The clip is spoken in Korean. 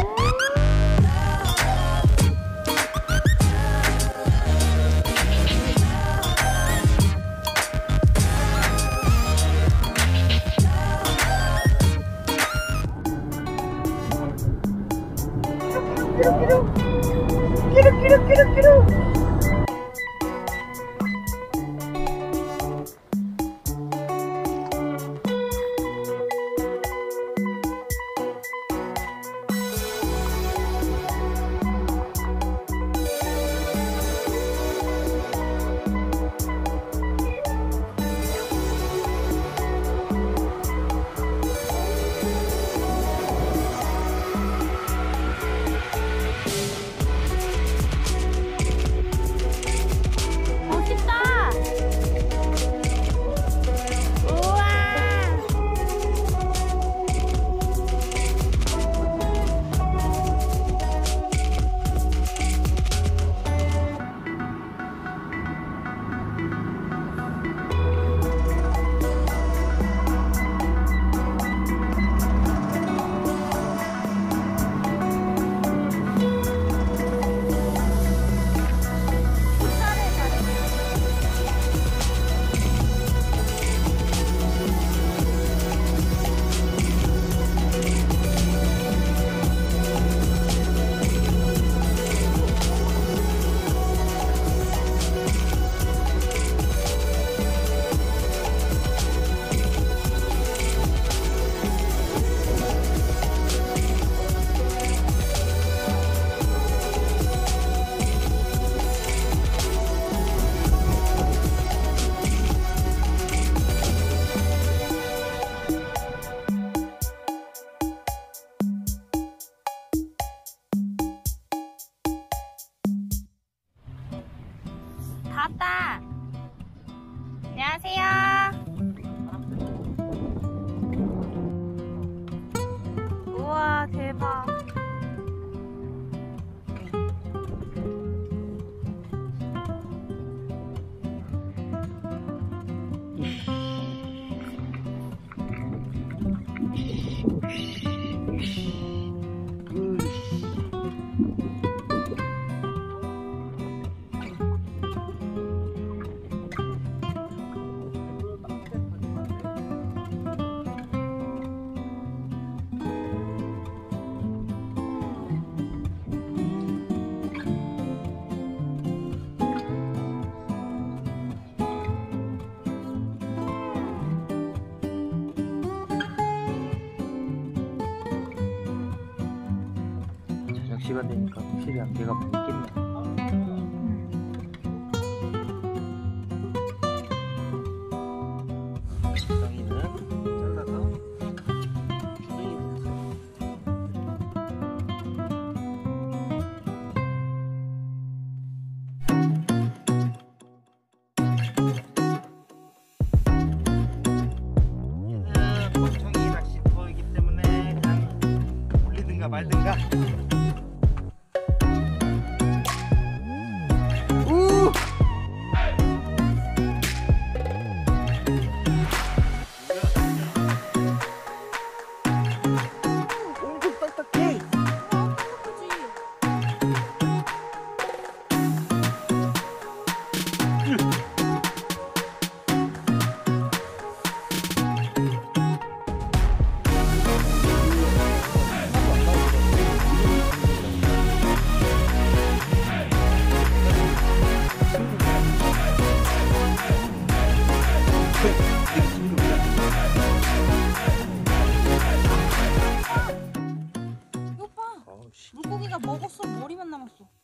Quiero. 왔다. 안녕하세요. 우와, 대박. 시간 되니까 확실히 안개가 많이 낀다. 멍청이 낚시터이기 때문에 그냥 올리든가 말든가. 물고기가 먹었어. 머리만 남았어.